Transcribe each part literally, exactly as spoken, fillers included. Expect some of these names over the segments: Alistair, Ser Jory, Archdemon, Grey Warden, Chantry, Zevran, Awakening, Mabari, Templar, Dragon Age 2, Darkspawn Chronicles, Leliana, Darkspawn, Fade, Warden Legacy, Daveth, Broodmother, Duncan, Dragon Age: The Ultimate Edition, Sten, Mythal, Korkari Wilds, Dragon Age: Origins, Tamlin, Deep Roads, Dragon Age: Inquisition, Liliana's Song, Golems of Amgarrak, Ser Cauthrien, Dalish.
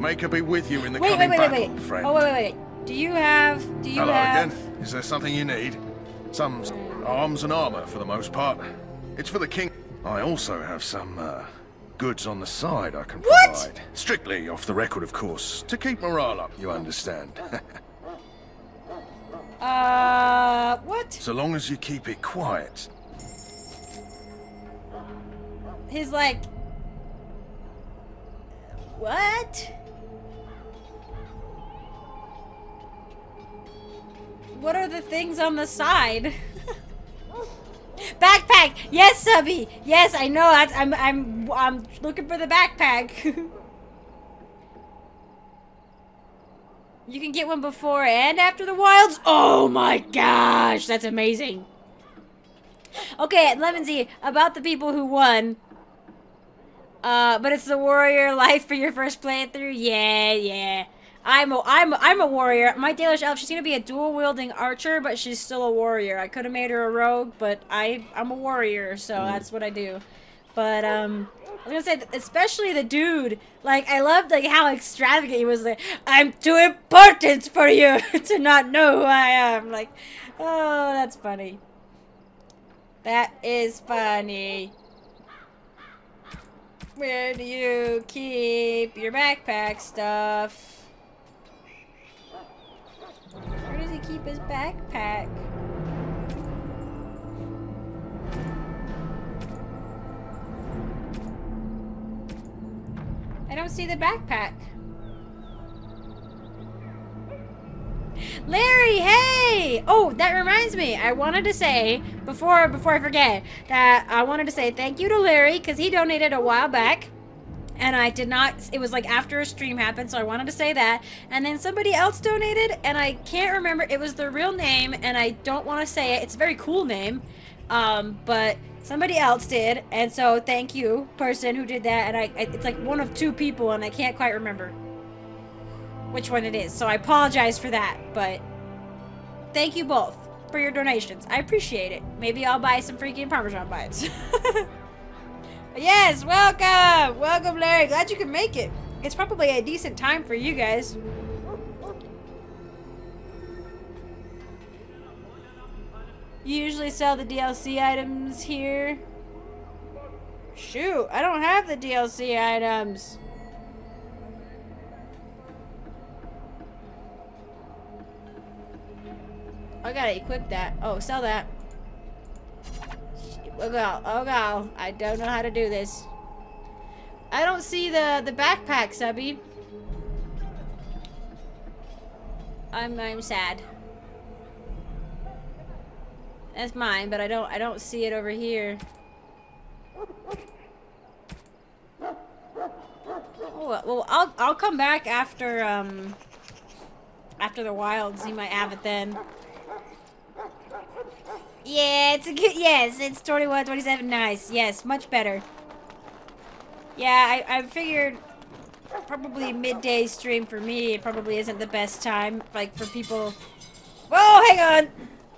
May it be with you in the wait, coming wait, wait, battle, wait, wait. friend. Oh, wait, wait, wait. Do you have... Do you Hello have... again. Is there something you need? Some arms and armor, for the most part. It's for the king. I also have some, uh, goods on the side I can provide. What? Strictly off the record, of course. To keep morale up, you understand. uh, what? So long as you keep it quiet. He's like... What? What are the things on the side? Backpack. Yes, subby. Yes, I know. That's, I'm. I'm. I'm looking for the backpack. You can get one before and after the wilds. Oh my gosh, that's amazing. Okay, Lemonsy, about the people who won. Uh, but it's the warrior life for your first playthrough. Yeah, yeah. I'm a, I'm a, I'm a warrior. My Dalish elf, she's gonna be a dual-wielding archer, but she's still a warrior. I could have made her a rogue, but I, I'm a warrior, so mm. that's what I do. But, um, I was gonna say, especially the dude, like, I loved, like, how extravagant he was, like, I'm too important for you to not know who I am. Like, oh, that's funny. That is funny. Where do you keep your backpack stuff? Where does he keep his backpack? I don't see the backpack. Larry, hey! Oh, that reminds me. I wanted to say, before before I forget, that I wanted to say thank you to Larry, because he donated a while back. And I did not, it was like after a stream happened, so I wanted to say that. And then somebody else donated, and I can't remember, it was their real name, and I don't want to say it. It's a very cool name, um, but somebody else did. And so thank you, person who did that. And I, it's like one of two people, and I can't quite remember which one it is. So I apologize for that, but thank you both for your donations. I appreciate it. Maybe I'll buy some freaking Parmesan bites. Yes, welcome! Welcome, Larry. Glad you could make it. It's probably a decent time for you guys. You usually sell the D L C items here. Shoot, I don't have the D L C items. I gotta equip that. Oh, sell that. Oh god, oh god, I don't know how to do this. I don't see the, the backpack, subby. I'm I'm sad. That's mine, but I don't I don't see it over here. Oh well, I'll I'll come back after um after the wilds, you might have it then. Yeah, it's a good, yes, it's twenty-one, twenty-seven, nice, yes, much better. Yeah, I, I figured probably midday stream for me, it probably isn't the best time, like, for people. Whoa, hang on!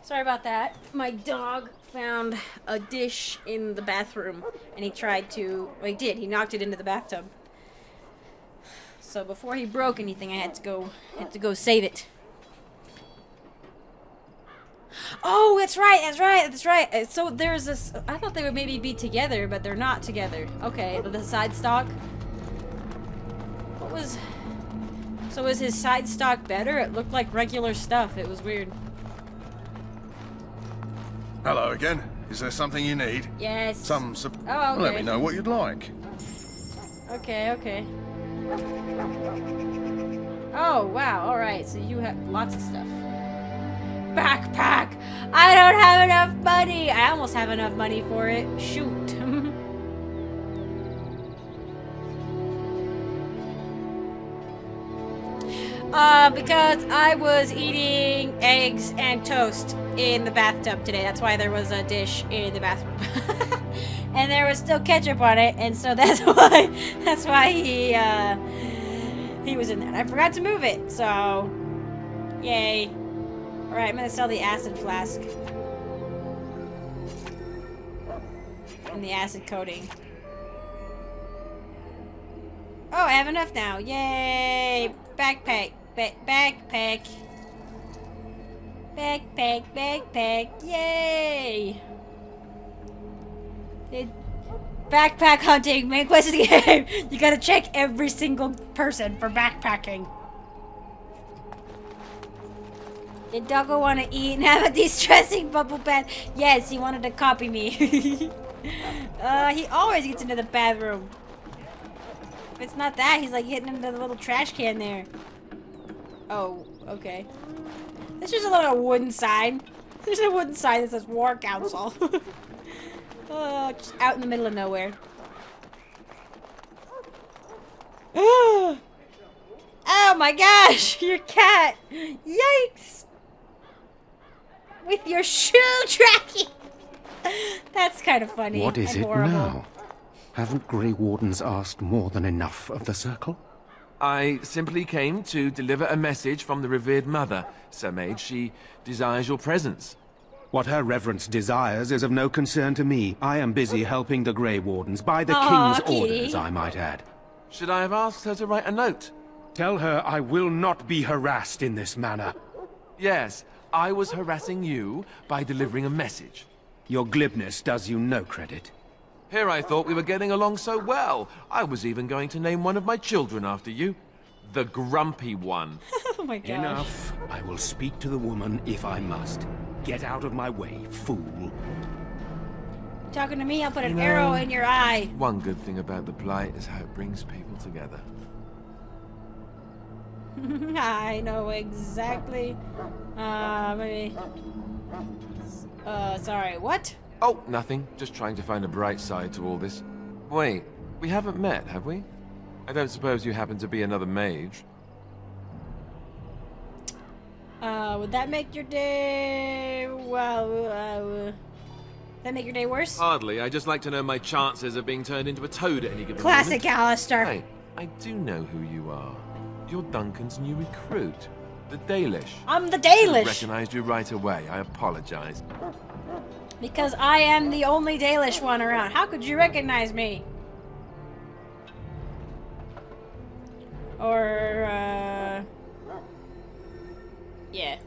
Sorry about that. My dog found a dish in the bathroom, and he tried to, well, he did, he knocked it into the bathtub. So before he broke anything, I had to go, had to go save it. Oh, that's right, that's right, that's right. So there's this, I thought they would maybe be together, but they're not together. Okay, the side stock. What was, so was his side stock better? It looked like regular stuff. It was weird. Hello again. Is there something you need? Yes. Some, sup oh, okay. Let me know what you'd like. Okay, okay. Oh, wow, all right. So you have lots of stuff. Backpack! I don't have enough money! I almost have enough money for it. Shoot. uh, because I was eating eggs and toast in the bathtub today. That's why there was a dish in the bathroom. And there was still ketchup on it, and so that's why that's why he uh, he was in that. I forgot to move it, so yay. Alright, I'm gonna sell the acid flask. And the acid coating. Oh, I have enough now. Yay! Backpack. Ba backpack. Backpack. Backpack. Yay! It backpack hunting. Main quest of the game. You gotta check every single person for backpacking. Did Doggo want to eat and have a distressing bubble bath? Yes, he wanted to copy me. uh, he always gets into the bathroom. If it's not that, he's like hitting into the little trash can there. Oh, okay. There's just a little wooden sign. There's a wooden sign that says War Council. uh, just out in the middle of nowhere. Oh my gosh, your cat! Yikes! With your shoe tracking! That's kind of funny. What is it now? Haven't Grey Wardens asked more than enough of the Circle? I simply came to deliver a message from the revered mother, Sir Mage. She desires your presence. What her reverence desires is of no concern to me. I am busy helping the Grey Wardens by the oh, King's kitty. orders, I might add. Should I have asked her to write a note? Tell her I will not be harassed in this manner. Yes, I was harassing you by delivering a message. Your glibness does you no credit. Here I thought we were getting along so well. I was even going to name one of my children after you. The grumpy one. Oh my gosh. Enough. I will speak to the woman if I must. Get out of my way, fool. Talking to me, I'll put an you know, arrow in your eye. One good thing about the plight is how it brings people together. I know exactly. Uh, maybe. Uh, sorry, what? Oh, nothing. Just trying to find a bright side to all this. Wait, we haven't met, have we? I don't suppose you happen to be another mage. Uh, would that make your day... well, uh, would that make your day worse? Hardly. I just like to know my chances of being turned into a toad at any given Classic moment. Alistair. Hey, I do know who you are. You're Duncan's new recruit, the Dalish. I'm the Dalish! I recognized you right away. I apologize. Because I am the only Dalish one around. How could you recognize me? Or, uh... yeah.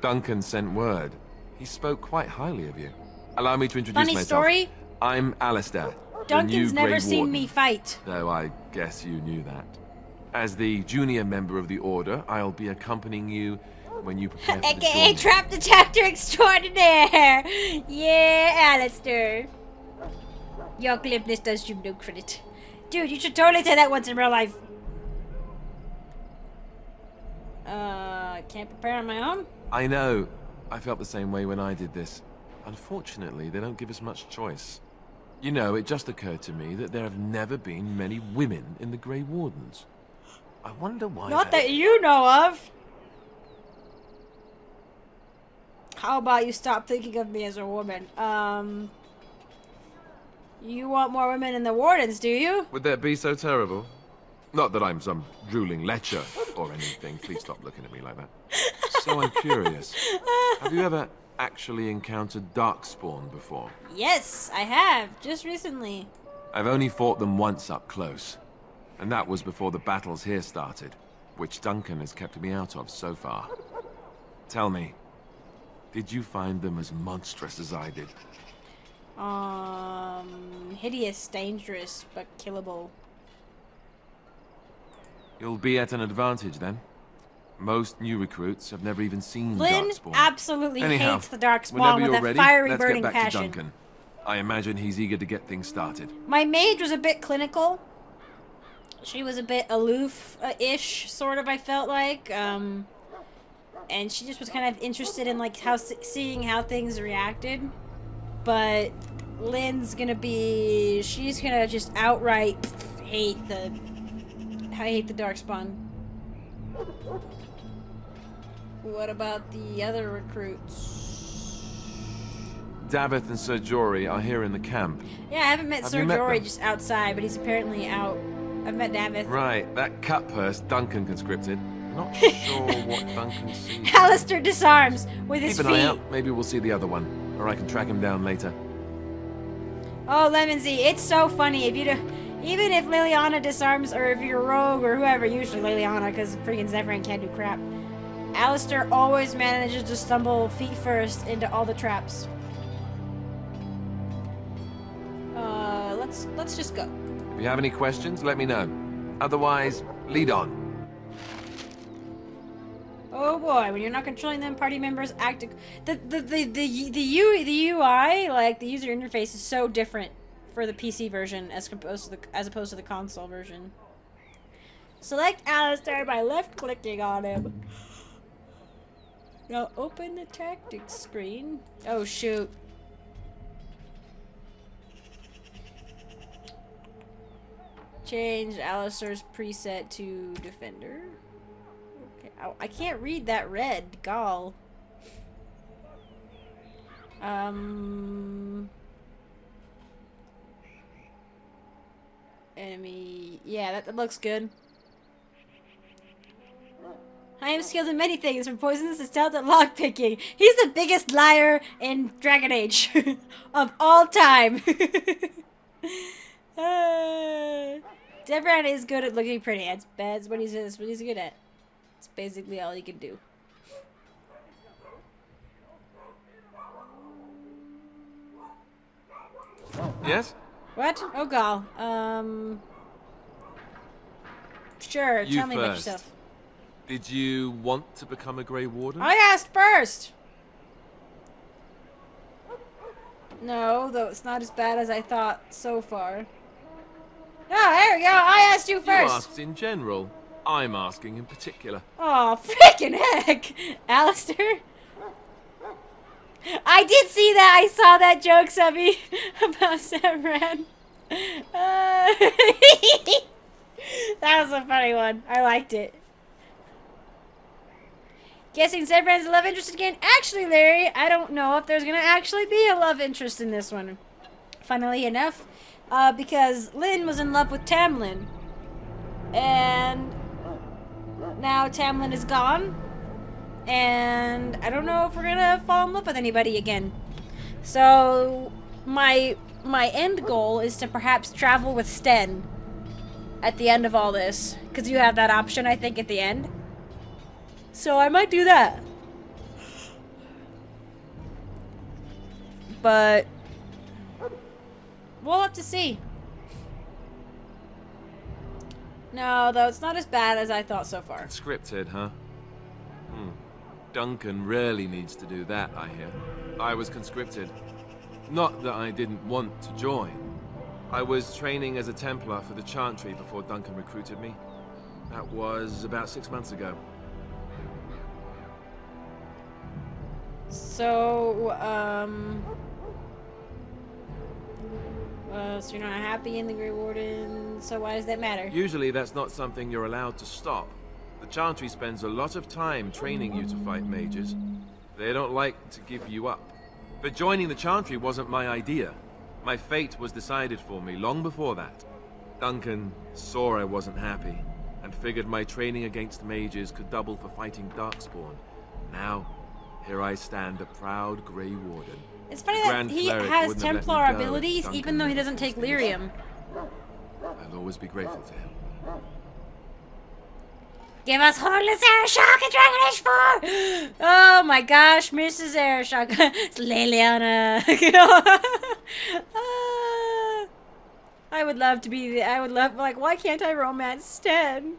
Duncan sent word. He spoke quite highly of you. Allow me to introduce Funny myself. Funny story? I'm Alistair. Duncan's never seen Warden. me fight. Though I guess you knew that. As the junior member of the Order, I'll be accompanying you when you prepare for A K A the Trap Detector Extraordinaire! Yeah, Alistair. Your glibness does you no credit. Dude, you should totally say that once in real life. Uh, can't prepare on my own? I know. I felt the same way when I did this. Unfortunately, they don't give us much choice. You know, it just occurred to me that there have never been many women in the Grey Wardens. I wonder why. Not that you know of. How about you stop thinking of me as a woman? Um, you want more women in the Wardens, do you? Would that be so terrible? Not that I'm some drooling lecher or anything. Please stop looking at me like that. So I'm curious. Have you ever actually encountered Darkspawn before? Yes, I have. Just recently. I've only fought them once up close. And that was before the battles here started, which Duncan has kept me out of so far. Tell me. Did you find them as monstrous as I did? Um, hideous, dangerous, but killable. You'll be at an advantage then. Most new recruits have never even seen Flynn Darkspawn. absolutely Anyhow, hates the Darkspawn with a ready, fiery, let's burning get back passion. To Duncan. I imagine he's eager to get things started. My mage was a bit clinical. She was a bit aloof-ish, sort of. I felt like. Um. And she just was kind of interested in like how seeing how things reacted, but Lynn's gonna be she's gonna just outright hate the I hate the Darkspawn. What about the other recruits? Daveth and Ser Jory are here in the camp. Yeah, I haven't met Have Ser Jory, just outside, but he's apparently out. I've met Daveth. Right, that cutpurse Duncan conscripted. Not sure what Duncan sees. Alistair disarms with his feet. Keep an eye out. Maybe we'll see the other one, or I can track him down later. Oh, Lemonsy, it's so funny. If you don't, Even if Liliana disarms, or if you're rogue or whoever, usually Liliana, because freaking Zevran can't do crap. Alistair always manages to stumble feet first into all the traps. Uh, let's let's just go. If you have any questions, let me know. Otherwise, lead on. Oh boy, when you're not controlling them, party members act... The, the, the, the, the, U, the U I, like, the user interface is so different for the P C version as opposed to the, as opposed to the console version. Select Alistair by left-clicking on him. Now open the tactics screen. Oh shoot. Change Alistair's preset to Defender. I can't read that red, gall. Um, enemy, yeah, that, that looks good. I am skilled in many things, from poisons to stealth and lockpicking. He's the biggest liar in Dragon Age of all time. uh, Zevran is good at looking pretty. That's, that's what he's, that's what he's good at. It's basically all you can do. Yes? What? Oh, gal. Um. Sure, you tell me first. About yourself. Did you want to become a Grey Warden? I asked first! No, though it's not as bad as I thought so far. Ah, there we go! I asked you first! You asked in general. I'm asking in particular. Oh, freaking heck! Alistair? I did see that! I saw that joke, Subby, about Zevran. Uh, that was a funny one. I liked it. Guessing Zevran's a love interest again? Actually, Larry, I don't know if there's gonna actually be a love interest in this one. Funnily enough, uh, because Lynn was in love with Tamlin. And now Tamlin is gone, and I don't know if we're gonna fall in love with anybody again. So my my end goal is to perhaps travel with Sten at the end of all this, because you have that option, I think, at the end. So I might do that. But we'll have to see. No, though, it's not as bad as I thought so far. It's scripted, huh? Hmm. Duncan really needs to do that, I hear. I was conscripted. Not that I didn't want to join. I was training as a Templar for the Chantry before Duncan recruited me. That was about six months ago. So, um... Uh, so you're not happy in the Grey Warden, so why does that matter? Usually that's not something you're allowed to stop. The Chantry spends a lot of time training you to fight mages. They don't like to give you up. But joining the Chantry wasn't my idea. My fate was decided for me long before that. Duncan saw I wasn't happy, and figured my training against mages could double for fighting Darkspawn. Now, here I stand, a proud Grey Warden. It's funny that he has Templar abilities, even though he doesn't take lyrium. I'll always be grateful to him. Give us hornless air shock in Dragon Age four! Oh my gosh, Missus Air Shock. It's Leliana. uh, I would love to be the, I would love, like, why can't I romance Sten?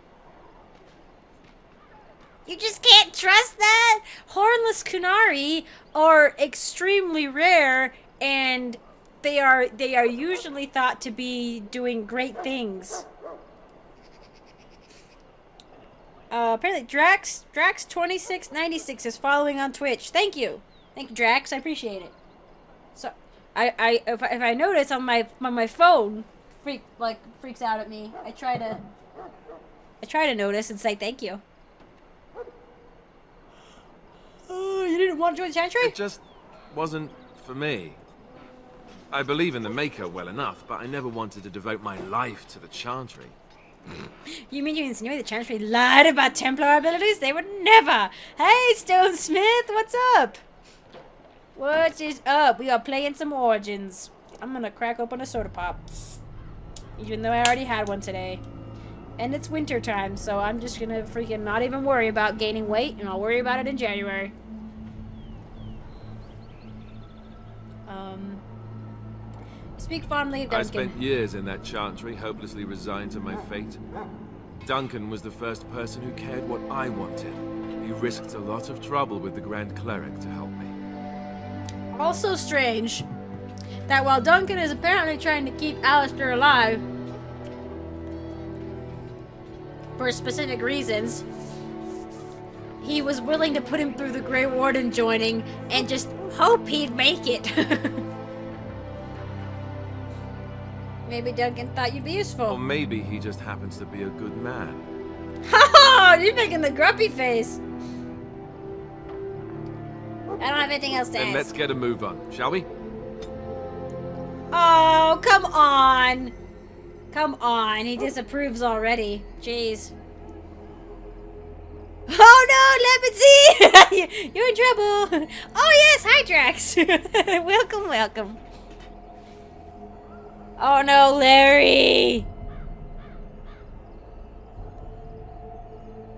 You just can't trust that? Hornless Kunari are extremely rare, and they are they are usually thought to be doing great things. Uh, apparently Drax Drax twenty-six ninety-six is following on Twitch. Thank you. Thank you, Drax. I appreciate it. So I, I if I if I notice on my on my phone freak like freaks out at me. I try to I try to notice and say thank you. Oh, you didn't want to join the Chantry? It just wasn't for me. I believe in the Maker well enough, but I never wanted to devote my life to the Chantry. You mean you insinuate the Chantry lied about Templar abilities? They would never! Hey, Stone Smith, what's up? What is up? We are playing some Origins. I'm gonna crack open a soda pop. even though I already had one today. And it's winter time, so I'm just gonna freaking not even worry about gaining weight, and I'll worry about it in January. Um, speak fondly of Duncan. I spent years in that Chantry, hopelessly resigned to my fate. Duncan was the first person who cared what I wanted. He risked a lot of trouble with the Grand Cleric to help me. Also strange that while Duncan is apparently trying to keep Alistair alive for specific reasons, he was willing to put him through the Grey Warden joining and just hope he'd make it. Maybe Duncan thought you'd be useful. Or maybe he just happens to be a good man. Oh, you're making the grumpy face. I don't have anything else to then ask. Let's get a move on, shall we? Oh, come on. Come on, he disapproves already. Jeez. Oh no, Lepidzy! You're in trouble! Oh yes, Hydrax! Welcome, welcome. Oh no, Larry!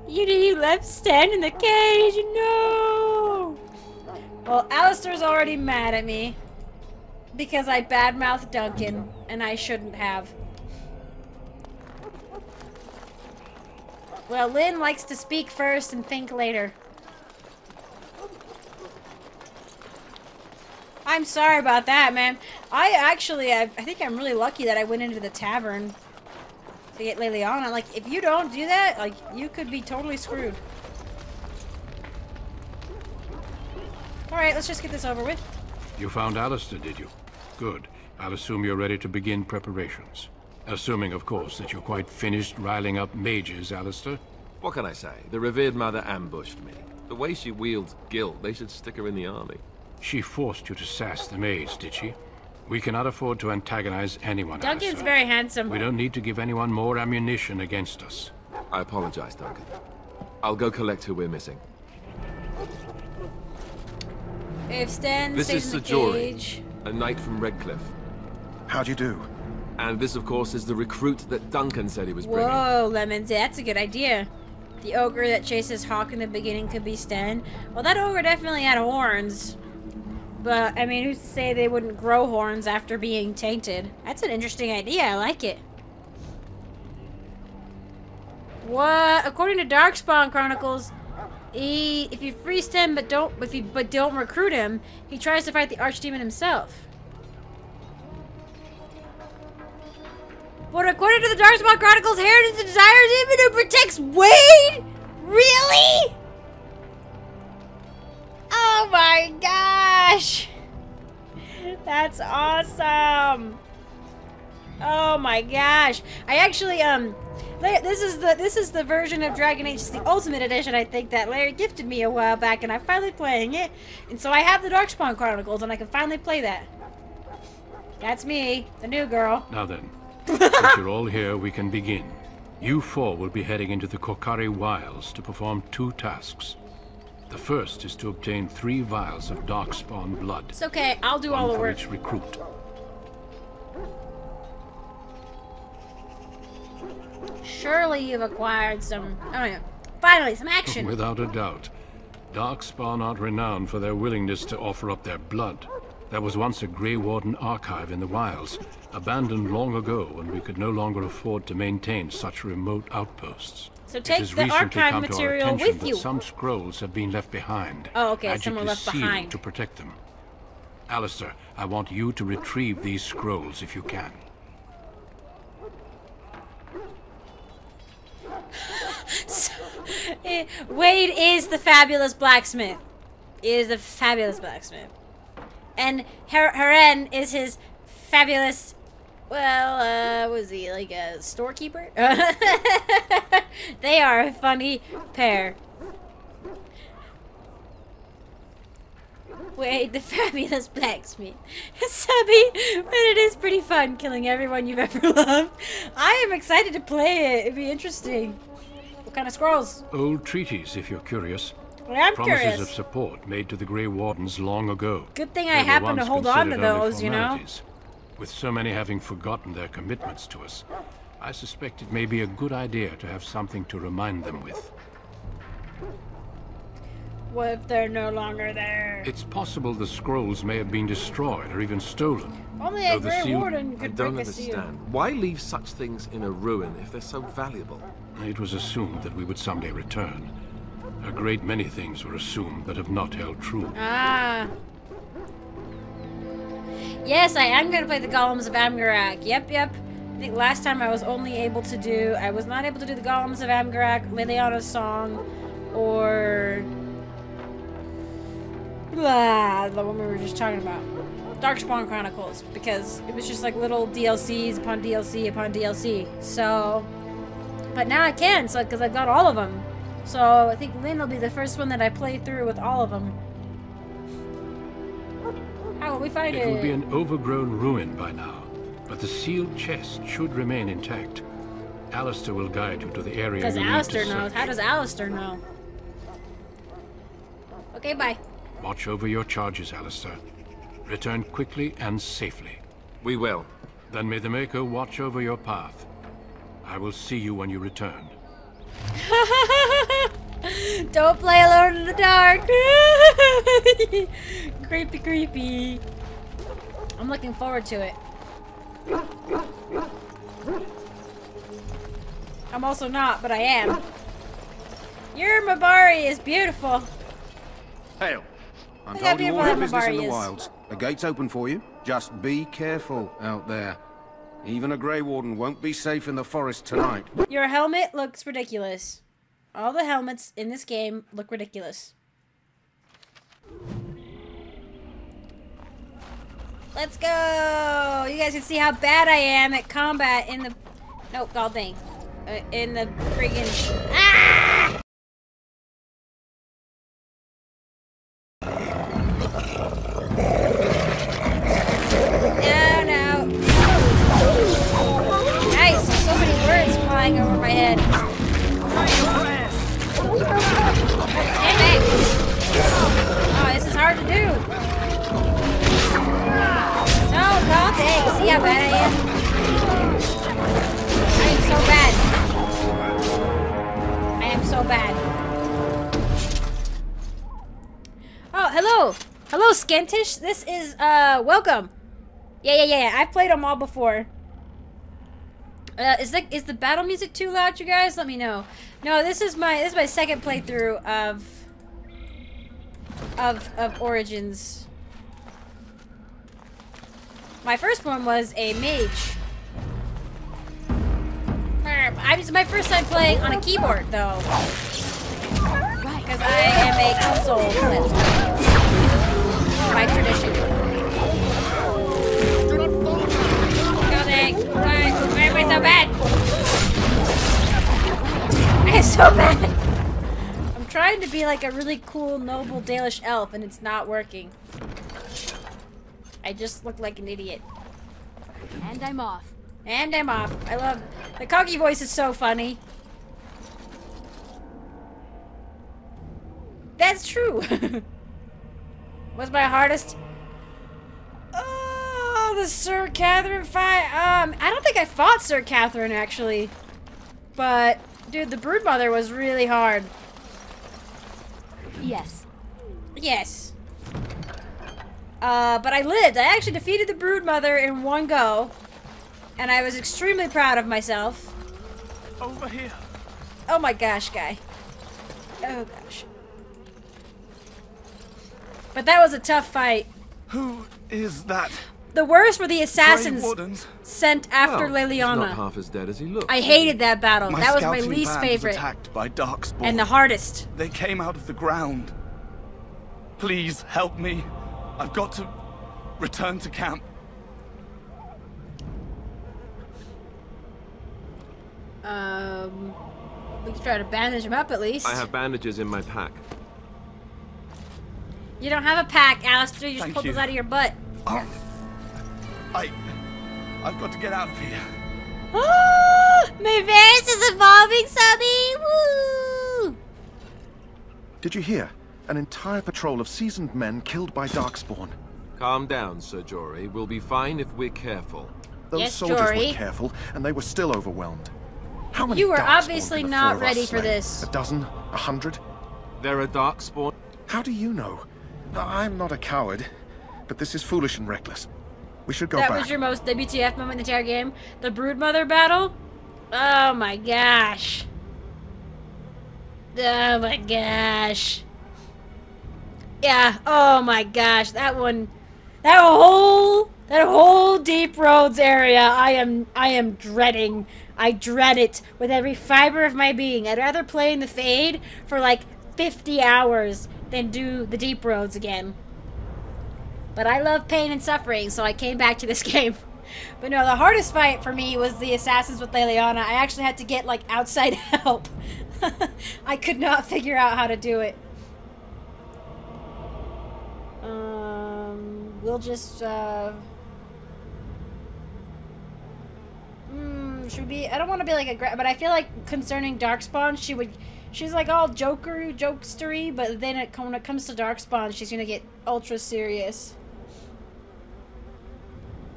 You, you left Sten in the cage, no! Well, Alistair's already mad at me because I badmouthed Duncan, and I shouldn't have. Well, Lynn likes to speak first and think later. I'm sorry about that, man. I actually, I, I think I'm really lucky that I went into the tavern to get Leliana. Like, if you don't do that, like, you could be totally screwed. Alright, let's just get this over with. You found Alistair, did you? Good. I'll assume you're ready to begin preparations. Assuming, of course, that you're quite finished riling up mages, Alistair. What can I say? The revered mother ambushed me. The way she wields guilt, they should stick her in the army. She forced you to sass the maids, did she? We cannot afford to antagonize anyone, Duncan's Alistair. Very handsome. We don't need to give anyone more ammunition against us. I apologize, Duncan. I'll go collect who we're missing. If Stan this stays is in the Ser Jory, cage. A knight from Redcliffe. How do you do? And this, of course, is the recruit that Duncan said he was bringing. Whoa, Lemons, that's a good idea. The ogre that chases Hawk in the beginning could be Sten. Well, that ogre definitely had horns. But, I mean, who's to say they wouldn't grow horns after being tainted? That's an interesting idea. I like it. What? According to Darkspawn Chronicles, he, if you free Sten but don't, if you, but don't recruit him, he tries to fight the Archdemon himself. But according to the Darkspawn Chronicles, Heritage desires him and who protects Wade? Really? Oh my gosh! That's awesome! Oh my gosh! I actually um, this is the this is the version of Dragon Age: The Ultimate Edition, I think, that Larry gifted me a while back, and I'm finally playing it. And so I have the Darkspawn Chronicles, and I can finally play that. That's me, the new girl. Now then. If you're all here, we can begin. You four will be heading into the Korkari Wilds to perform two tasks. The first is to obtain three vials of Darkspawn blood. It's okay, I'll do all the work. One for each recruit. Surely you've acquired some... Oh yeah. Finally, some action! Without a doubt. Darkspawn aren't renowned for their willingness to offer up their blood. There was once a Grey Warden archive in the wilds, abandoned long ago when we could no longer afford to maintain such remote outposts. So take the archive material with you. Some scrolls have been left behind. Oh, okay, some are left behind. To protect them. Alistair, I want you to retrieve these scrolls if you can. So, Wade is the fabulous blacksmith. Is the fabulous blacksmith. And Her Heren is his fabulous, well, uh, was he like a storekeeper? They are a funny pair. Wait, the fabulous blacksmith. Subby, but it is pretty fun killing everyone you've ever loved. I am excited to play it. It'd be interesting. What kind of scrolls? Old treaties, if you're curious. I'm Promises curious. of support made to the Grey Wardens long ago. Good thing I happened to hold on to those, you know. With so many having forgotten their commitments to us, I suspect it may be a good idea to have something to remind them with. What if they're no longer there? It's possible the scrolls may have been destroyed or even stolen. Only a Grey Warden could break a seal. I don't understand. Why leave such things in a ruin if they're so valuable? It was assumed that we would someday return. A great many things were assumed that have not held true. Ah. Yes, I am going to play the Golems of Amgarrak. Yep, yep. I think last time I was only able to do... I was not able to do the Golems of Amgarrak, Liliana's Song, or... Blah, the one we were just talking about. Darkspawn Chronicles, because it was just like little D L Cs upon D L C upon D L C. So, but now I can, so because I've got all of them. So I think Lynn will be the first one that I play through with all of them. How will we find it? It will be an overgrown ruin by now, but the sealed chest should remain intact. Alistair will guide you to the area. Because Alistair knows. How does Alistair know? Okay, bye. Watch over your charges, Alistair. Return quickly and safely. We will. Then may the Maker watch over your path. I will see you when you return. Don't play alone in the dark. Creepy, creepy. I'm looking forward to it. I'm also not, but I am. Your Mabari is beautiful. Hail. I'm told you all have business in the wilds. The gate's open for you. Just be careful out there. Even a Grey Warden won't be safe in the forest tonight. Your helmet looks ridiculous. All the helmets in this game look ridiculous. Let's go! You guys can see how bad I am at combat in the... Nope, god dang. Uh, in the friggin'... Ah! Over my head. Damn it! Oh, this is hard to do. No, no, thanks. See how bad I am? I am so bad. I am so bad. Oh, hello! Hello, Scantish. This is, uh, welcome. Yeah, yeah, yeah, yeah. I've played them all before. Uh, is the is the battle music too loud, you guys? Let me know. No, this is my this is my second playthrough of of of Origins. My first one was a mage. I was my first time playing on a keyboard though, because I am a console by tradition. God dang. Why am I so bad? I am so bad! I'm trying to be like a really cool, noble, Dalish elf, and it's not working. I just look like an idiot. And I'm off. And I'm off. I love... The cocky voice is so funny. That's true! What's my hardest? The Ser Cauthrien fight. Um, I don't think I fought Ser Cauthrien actually, but dude, the Broodmother was really hard. Yes. Yes. Uh, but I lived. I actually defeated the Broodmother in one go, and I was extremely proud of myself. Over here. Oh my gosh, guy. Oh gosh. But that was a tough fight. Who is that? The worst were the assassins sent after well, Leliana. He's not half as dead as he looked. I hated that battle. My that was my least favorite. Attacked by Darkspawn. And the hardest. They came out of the ground. Please help me. I've got to return to camp. Um, we can try to bandage him up at least. I have bandages in my pack. You don't have a pack, Alistair. You just Thank pulled you. those out of your butt. Oh. I... I've got to get out of here. Oh, my face is evolving, Subby! Woo! Did you hear? An entire patrol of seasoned men killed by Darkspawn. Calm down, Ser Jory. We'll be fine if we're careful. Those yes, soldiers Jory. were careful, and they were still overwhelmed. How many you were obviously not ready for this. A dozen? A hundred? They're a Darkspawn. How do you know? I'm not a coward, but this is foolish and reckless. We should go that back. That was your most W T F moment in the entire game? The Broodmother battle? Oh my gosh. Oh my gosh. Yeah, oh my gosh, that one, that whole, that whole Deep Roads area, I am, I am dreading. I dread it with every fiber of my being. I'd rather play in the Fade for like fifty hours than do the Deep Roads again. But I love pain and suffering, so I came back to this game. But no, the hardest fight for me was the assassins with Leliana. I actually had to get like outside help. I could not figure out how to do it. Um, we'll just, uh... Mm, should be... I don't want to be like a... But I feel like concerning Darkspawn, she would... She's like all joker, jokestery, but then it, when it comes to Darkspawn, she's gonna get ultra serious.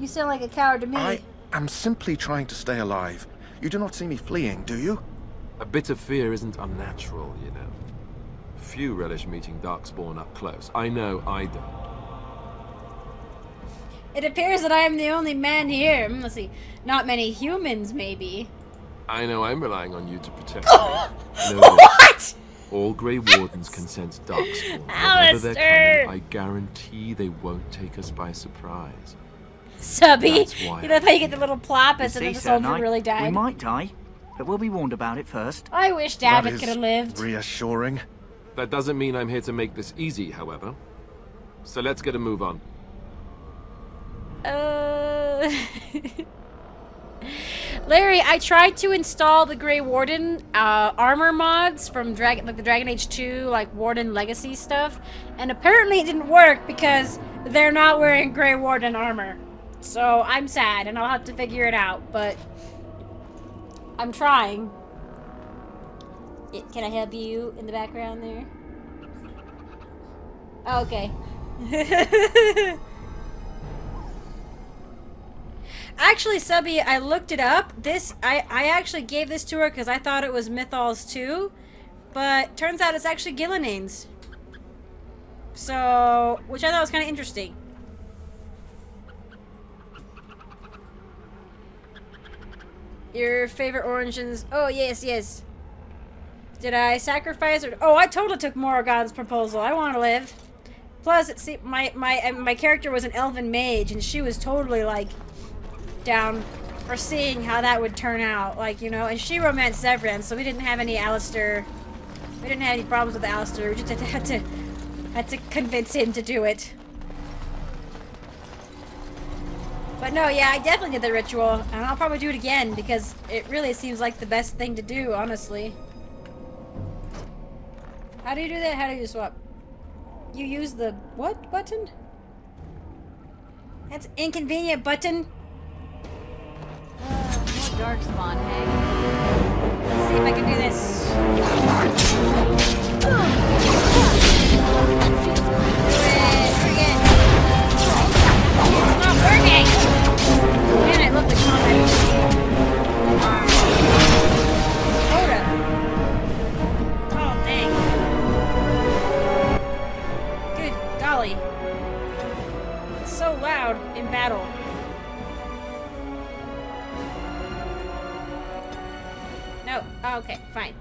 You sound like a coward to me. I am simply trying to stay alive. You do not see me fleeing, do you? A bit of fear isn't unnatural, you know. Few relish meeting Darkspawn up close. I know I don't. It appears that I am the only man here. Mm, let's see. Not many humans, maybe. I know I'm relying on you to protect me. No, what? All Grey Wardens consent Darkspawn. Alistair! They're coming, I guarantee they won't take us by surprise. Subby! You know how you get the little plop as if the soldier really died? We might die, but we'll be warned about it first. I wish Daveth could have lived. Reassuring. That doesn't mean I'm here to make this easy, however. So let's get a move on. Uh... Larry, I tried to install the Grey Warden uh, armor mods from Dragon, like the Dragon Age two, like Warden Legacy stuff, and apparently it didn't work because they're not wearing Grey Warden armor. So I'm sad, and I'll have to figure it out. But I'm trying. It, can I help you in the background there? Oh, okay. Actually, Subby, I looked it up. This I, I actually gave this to her because I thought it was Mythal's too, but turns out it's actually Gilan'nain's. So, which I thought was kind of interesting. Your favorite origins? Oh yes, yes. Did I sacrifice or? Oh, I totally took Morrigan's proposal. I want to live. Plus, it see, my my my character was an elven mage, and she was totally like. Down for seeing how that would turn out, like, you know, and she romanced Zevran, so we didn't have any Alistair, we didn't have any problems with Alistair, we just had to, had to convince him to do it. But no, yeah, I definitely did the ritual, and I'll probably do it again, because it really seems like the best thing to do, honestly. How do you do that? How do you swap? You use the what button? That's inconvenient button. Darkspawn, hey. Let's see if I can do this. It's not working! Man, I love the combat. Soda. Oh, dang. Good golly. It's so loud in battle. Oh, okay, fine.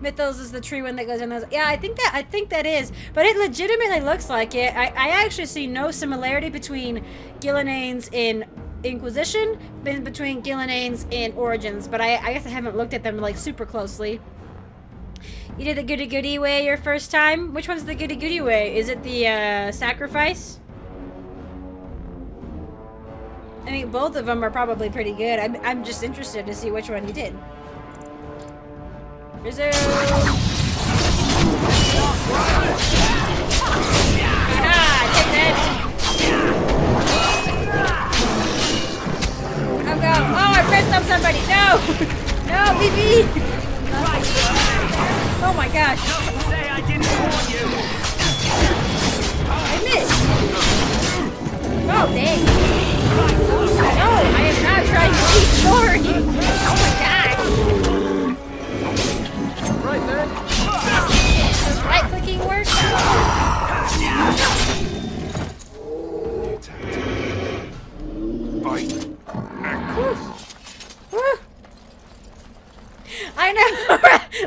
Mythos is the tree one that goes in those. Yeah, I think that I think that is, but it legitimately looks like it. I, I actually see no similarity between Gilan'nain's in Inquisition and between Gilan'nain's in Origins, but I, I guess I haven't looked at them like super closely. You did the goody goody way your first time. Which one's the goody goody way? Is it the uh, sacrifice? I mean, both of them are probably pretty good. I'm, I'm just interested to see which one you did. Reserve! Aha! Take that! I'll go! Oh, I pressed up somebody! No! No, B B! Oh my gosh! Don't say I didn't warn you. I missed. Oh dang! No, I am not trying to be sorry. Oh my god! Right there. Does right clicking work? I know,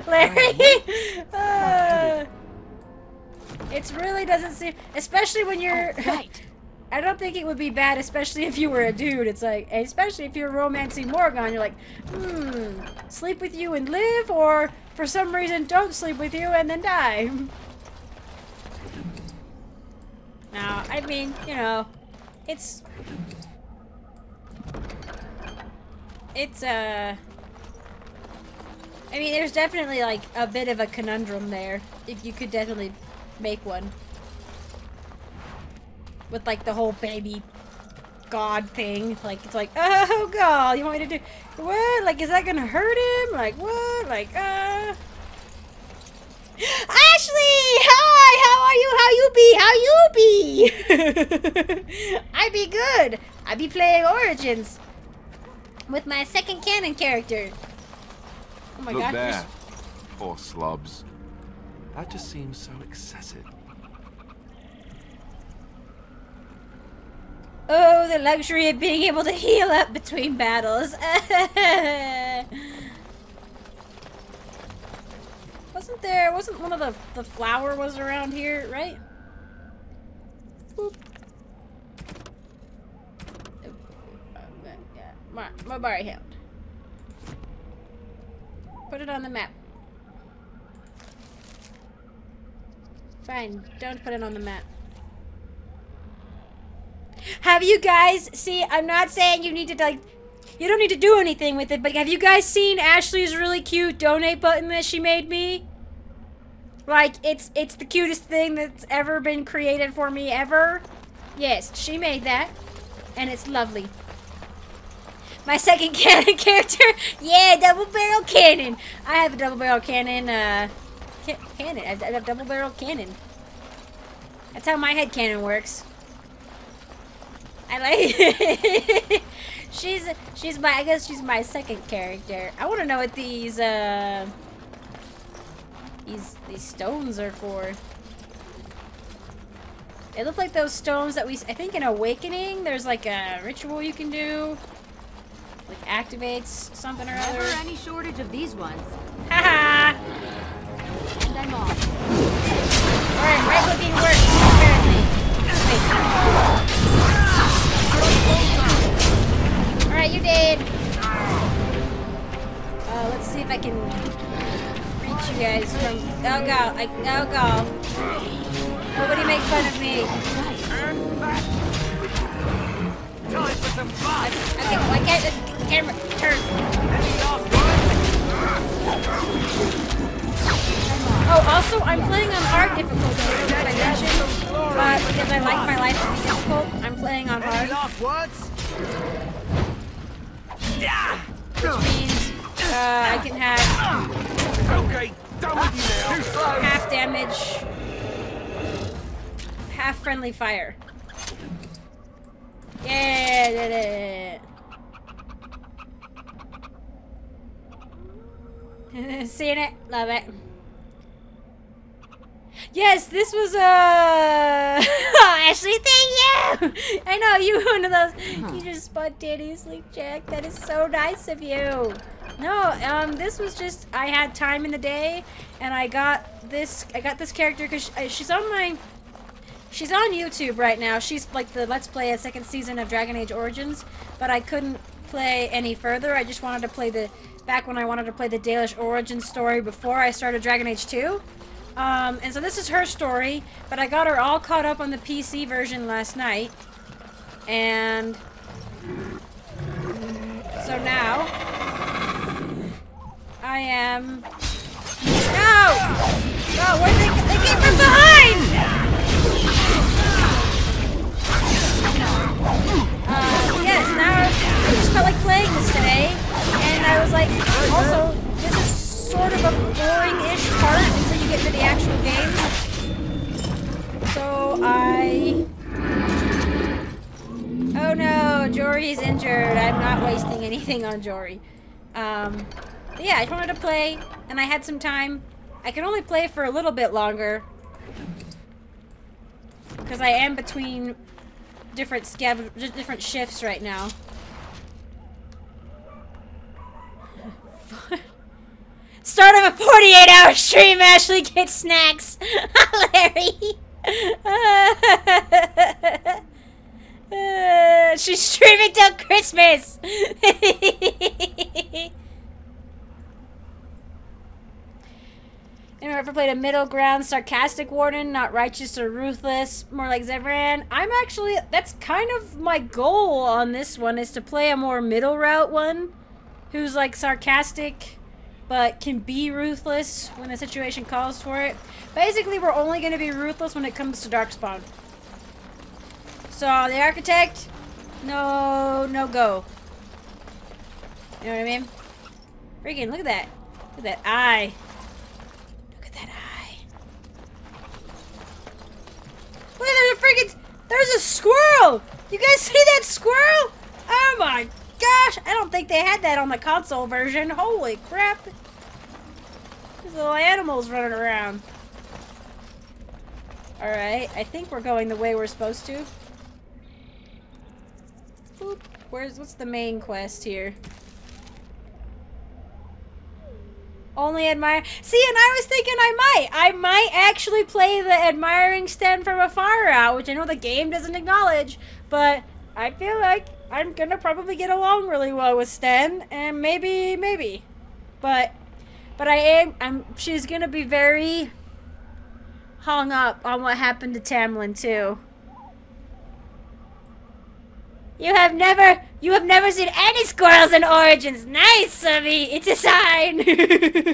Larry. Uh, it really doesn't seem, especially when you're. Right. I don't think it would be bad, especially if you were a dude. It's like, especially if you're romancing Morrigan, you're like, hmm, sleep with you and live, or for some reason don't sleep with you and then die. Now, I mean, you know, it's. It's, uh... I mean, there's definitely, like, a bit of a conundrum there. If you could definitely make one. With, like, the whole baby god thing. Like, it's like, oh, God, you want me to do... What? Like, is that gonna hurt him? Like, what? Like, uh... Ashley! Hi! How are you? How you be? How you be? I be good. I be playing Origins. With my second canon character. Oh my Look god. There. You're... Poor slobs. That just seems so excessive. Oh, the luxury of being able to heal up between battles. Wasn't there, wasn't one of the, the flower was around here, right? Boop. Mabari hound. Put it on the map. Fine, don't put it on the map. Have you guys seen? I'm not saying you need to like, you don't need to do anything with it, but have you guys seen Ashley's really cute donate button that she made me? Like, it's it's the cutest thing that's ever been created for me ever. Yes, she made that, and it's lovely. My second cannon character, yeah, double barrel cannon. I have a double barrel cannon. Uh, ca cannon. I have double barrel cannon. That's how my head cannon works. I like. It. she's she's my. I guess she's my second character. I want to know what these uh these these stones are for. They look like those stones that we. I think in Awakening, there's like a ritual you can do. Like activates something or other. Never any shortage of these ones. Haha! And I'm off. Alright, right looking works, apparently. Wait. Alright, you did. Uh, let's see if I can reach you guys from. Oh god, I. Oh god. Nobody make fun of me. Time for some fun. Okay, well, I can't the camera turn. Oh, also, I'm playing on hard difficulty. I mentioned, but because I like my life to be difficult, I'm playing on hard. Which means uh, I can have okay, done with you now. Half damage, half friendly fire. Yeah, yeah, yeah, yeah. Seeing it, love it. Yes, this was a uh... oh, Ashley, thank you. I know you were one of those. You just spontaneously checked. That is so nice of you. No, um, this was just I had time in the day, and I got this. I got this character because she, she's on my. She's on YouTube right now. She's like the Let's Play a second season of Dragon Age Origins, but I couldn't play any further. I just wanted to play the, back when I wanted to play the Dalish origin story before I started Dragon Age two. Um, and so this is her story, but I got her all caught up on the P C version last night. And so now I am, no! Oh, where they, they came from behind! Uh, yes, now I just felt like playing this today, and I was like, also, this is sort of exploring-ish part until you get to the actual game. So I... Oh no, Jory's injured. I'm not wasting anything on Jory. Um, yeah, I just wanted to play, and I had some time. I can only play for a little bit longer, because I am between different scav different shifts right now. Start of a forty-eight hour stream, Ashley, get snacks! Larry! Uh, she's streaming till Christmas! Anyone ever played a middle ground sarcastic warden, not righteous or ruthless, more like Zevran? I'm actually, that's kind of my goal on this one, is to play a more middle route one, who's like sarcastic, but can be ruthless when the situation calls for it. Basically, we're only going to be ruthless when it comes to Darkspawn. So the architect, no, no go. You know what I mean? Freaking, look at that. Look at that eye. Look at that eye. Look, there's a freaking, there's a squirrel. You guys see that squirrel? Oh my gosh, I don't think they had that on the console version. Holy crap. There's little animals running around. All right, I think we're going the way we're supposed to. Boop. Where's, what's the main quest here? Only admire. See, and I was thinking I might. I might actually play the admiring Sten from afar out, which I know the game doesn't acknowledge, but I feel like I'm gonna probably get along really well with Sten, and maybe, maybe. But, but I am, I'm, she's gonna be very hung up on what happened to Tamlin, too. You have never, you have never seen any squirrels in Origins. Nice, Subby. It's a sign.